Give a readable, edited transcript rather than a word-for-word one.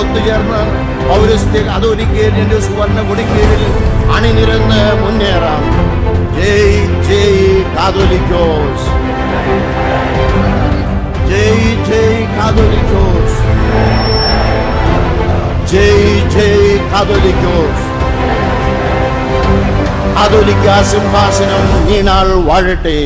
ഒത്തുചേർന്ന് പൗരസ്ത്യ അതോലിക്കേരിയന്റെ സുവർണ കൊടിക്കീഴിൽ അണിനിരന്ന് മുന്നേറാം. ജയ് ജയ് കാതോലിക്കോസ്, ജയ് ജയ് കാതോലിക്കോസ്, ജയ് ജയ് കാതോലിക്കോസ്. കാതോലിക്ക സിംഹാസനം ഈ നാൾ വാഴട്ടെ.